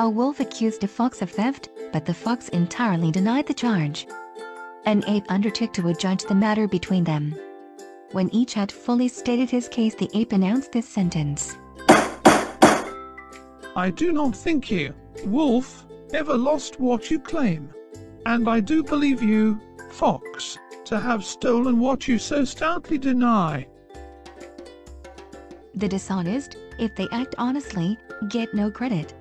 A wolf accused a fox of theft, but the fox entirely denied the charge. An ape undertook to adjudge the matter between them. When each had fully stated his case, the ape announced this sentence. I do not think you, wolf, ever lost what you claim. And I do believe you, fox, to have stolen what you so stoutly deny. The dishonest, if they act honestly, get no credit.